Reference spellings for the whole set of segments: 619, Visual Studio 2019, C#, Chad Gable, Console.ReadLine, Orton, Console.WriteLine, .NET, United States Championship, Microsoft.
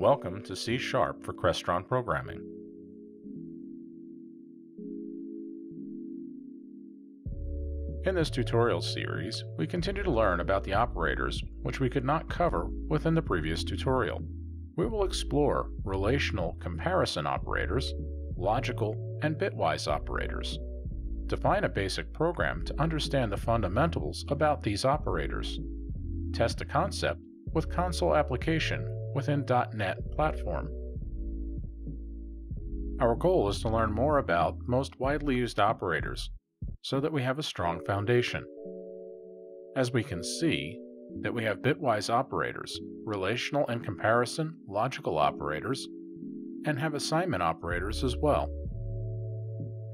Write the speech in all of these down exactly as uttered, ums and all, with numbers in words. Welcome to C sharp for Crestron Programming. In this tutorial series, we continue to learn about the operators which we could not cover within the previous tutorial. We will explore relational comparison operators, logical and bitwise operators. Define a basic program to understand the fundamentals about these operators. Test a concept with console application within dot net platform. Our goal is to learn more about most widely used operators so that we have a strong foundation. As we can see that we have bitwise operators, relational and comparison logical operators, and have assignment operators as well.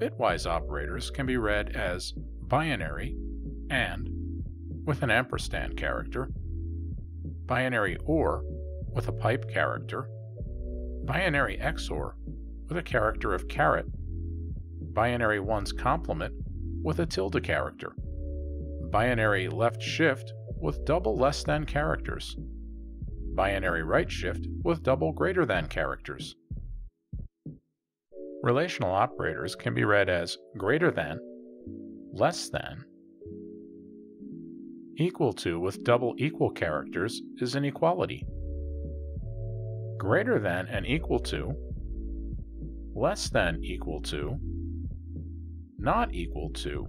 Bitwise operators can be read as binary and with an ampersand character, binary or with a pipe character, binary X O R with a character of caret, binary one's complement with a tilde character, binary left shift with double less than characters, binary right shift with double greater than characters. Relational operators can be read as greater than, less than. Equal to with double equal characters is an equality. Greater than and equal to, less than equal to, not equal to,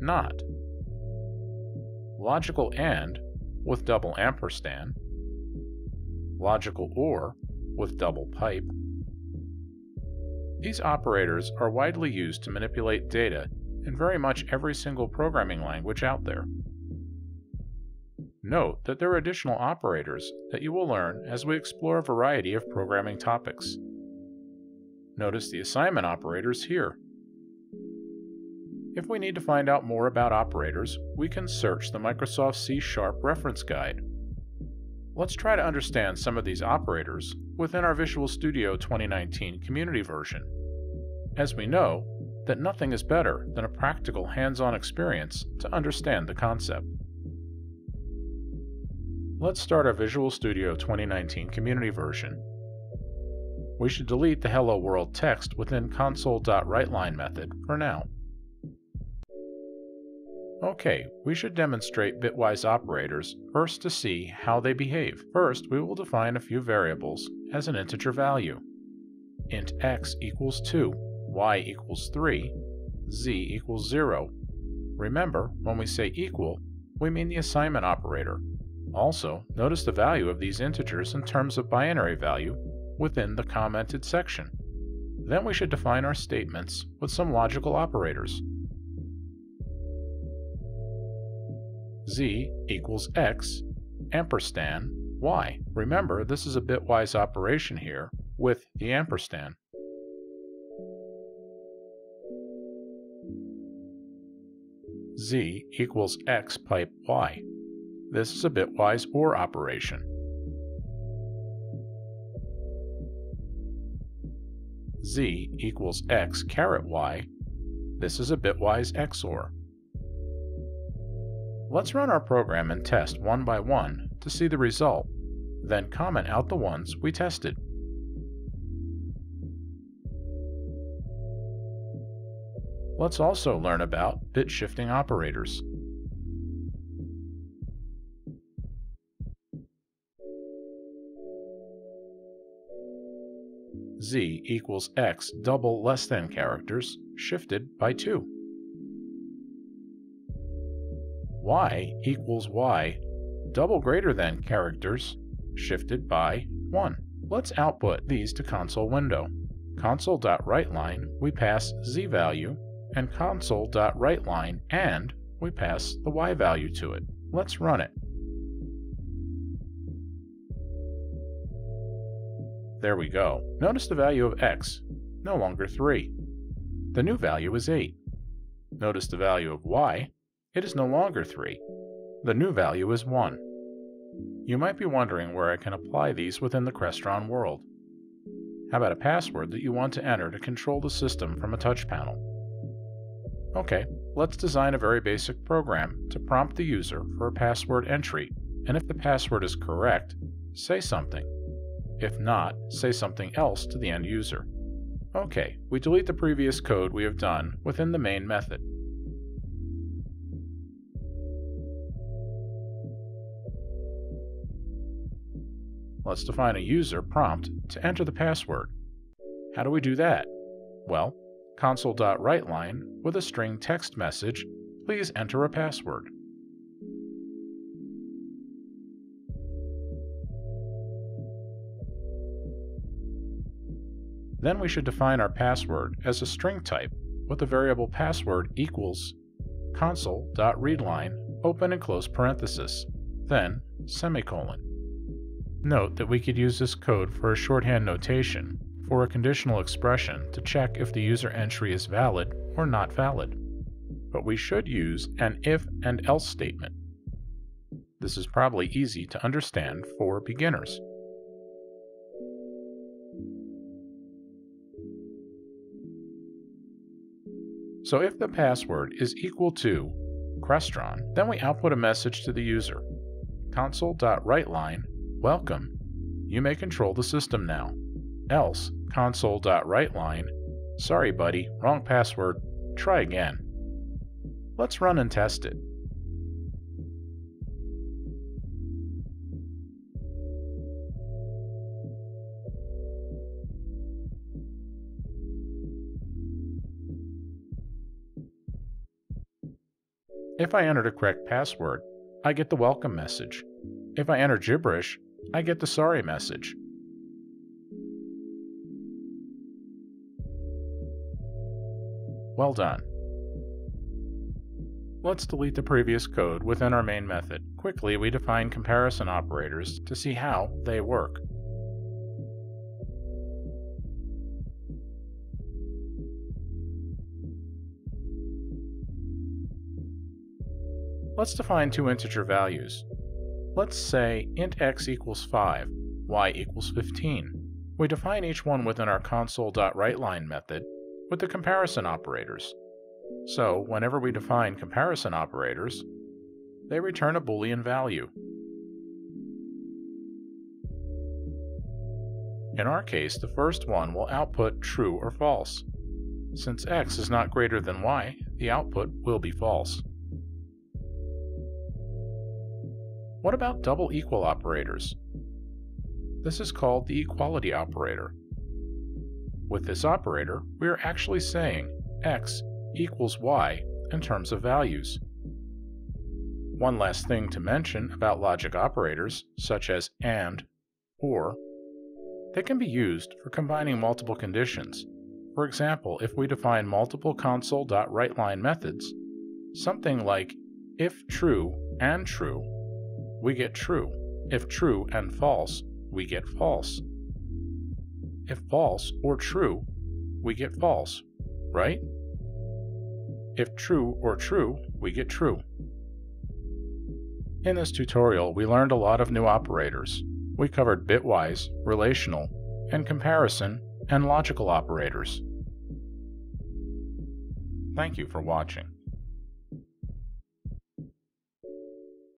not. Logical and with double ampersand, logical or with double pipe. These operators are widely used to manipulate data in very much every single programming language out there. Note that there are additional operators that you will learn as we explore a variety of programming topics. Notice the assignment operators here. If we need to find out more about operators, we can search the Microsoft C sharp reference guide. Let's try to understand some of these operators within our Visual Studio twenty nineteen community version. As we know that nothing is better than a practical hands-on experience to understand the concept. Let's start our Visual Studio twenty nineteen community version. We should delete the Hello World text within Console.WriteLine method for now. Okay, we should demonstrate bitwise operators first to see how they behave. First, we will define a few variables as an integer value. Int x equals two, y equals three, z equals zero. Remember, when we say equal, we mean the assignment operator. Also, notice the value of these integers in terms of binary value within the commented section. Then we should define our statements with some logical operators. Z equals x, ampersand y. Remember, this is a bitwise operation here with the ampersand. Z equals x pipe y. This is a bitwise OR operation. Z equals x caret y. This is a bitwise X O R. Let's run our program and test one by one to see the result, then comment out the ones we tested. Let's also learn about bit shifting operators. Z equals x double less than characters shifted by two. Y equals y double greater than characters shifted by one. Let's output these to console window. Console.WriteLine we pass z value, and console.WriteLine and we pass the y value to it. Let's run it. There we go. Notice the value of x, no longer three. The new value is eight. Notice the value of y, it is no longer three. The new value is one. You might be wondering where I can apply these within the Crestron world. How about a password that you want to enter to control the system from a touch panel? Okay, let's design a very basic program to prompt the user for a password entry, and if the password is correct, say something. If not, say something else to the end user. Okay, we delete the previous code we have done within the main method. Let's define a user prompt to enter the password. How do we do that? Well, Console.WriteLine with a string text message, please enter a password. Then we should define our password as a string type with the variable password equals Console.ReadLine open and close parenthesis, then semicolon. Note that we could use this code for a shorthand notation for a conditional expression to check if the user entry is valid or not valid. But we should use an if and else statement. This is probably easy to understand for beginners. So if the password is equal to Crestron, then we output a message to the user. Console.WriteLine, welcome. You may control the system now. Else, Console.WriteLine, sorry buddy, wrong password, try again. Let's run and test it. If I enter the correct password, I get the welcome message. If I enter gibberish, I get the sorry message. Well done. Let's delete the previous code within our main method. Quickly, we define comparison operators to see how they work. Let's define two integer values. Let's say int x equals five, y equals fifteen. We define each one within our Console.WriteLine method with the comparison operators. So, whenever we define comparison operators, they return a Boolean value. In our case, the first one will output true or false. Since x is not greater than y, the output will be false. What about double equal operators? This is called the equality operator. With this operator, we are actually saying x equals y in terms of values. One last thing to mention about logic operators, such as AND, OR, they can be used for combining multiple conditions. For example, if we define multiple Console.WriteLine methods, something like if true and true, we get true. If true and false, we get false. If false or true, we get false, right? If true or true, we get true. In this tutorial, we learned a lot of new operators. We covered bitwise, relational, and comparison, and logical operators. Thank you for watching.